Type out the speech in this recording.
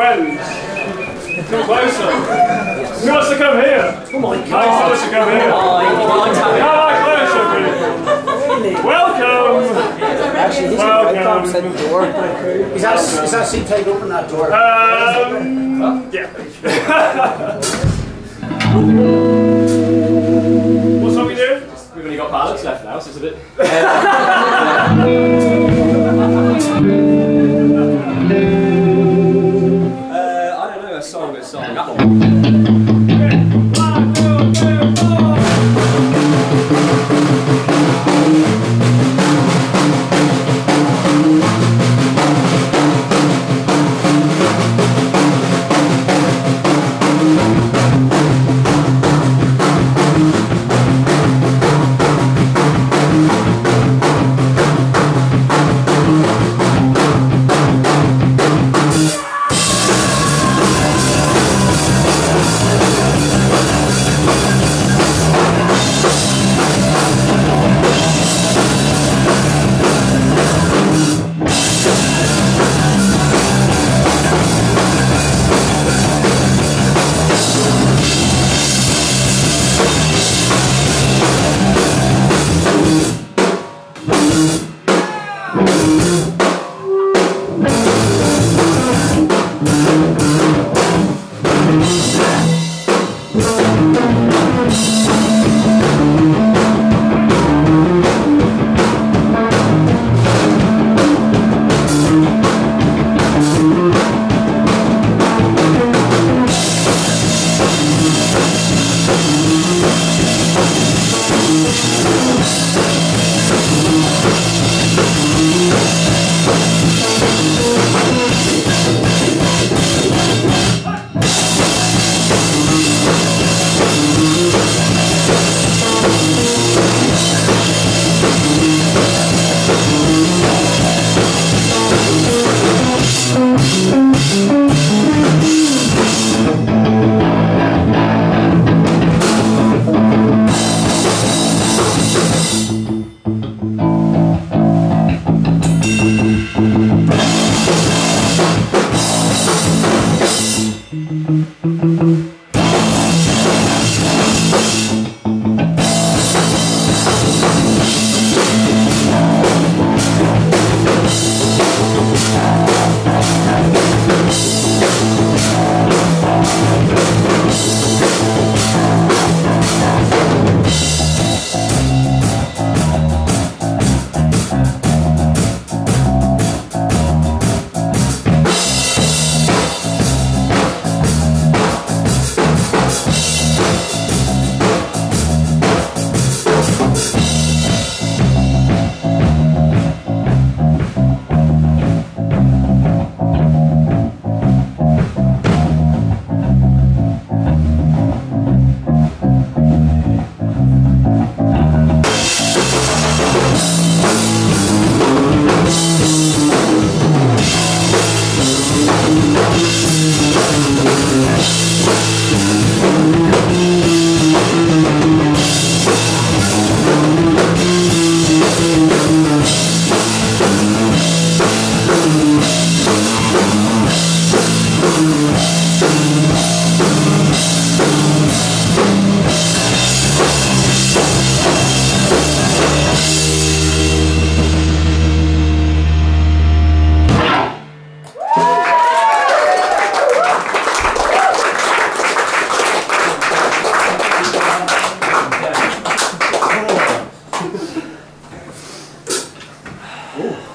friends. Come closer. Yes. Who wants to come here? Oh my God. Who wants to come here? Oh, closer, please. Welcome. Actually, he's welcome. Door. Is that seat taken open, that door? Yeah. What's up we do? We've only got pilots left now, so it's a bit... I don't know, a song, but a song. That one. One, two, four. Oh.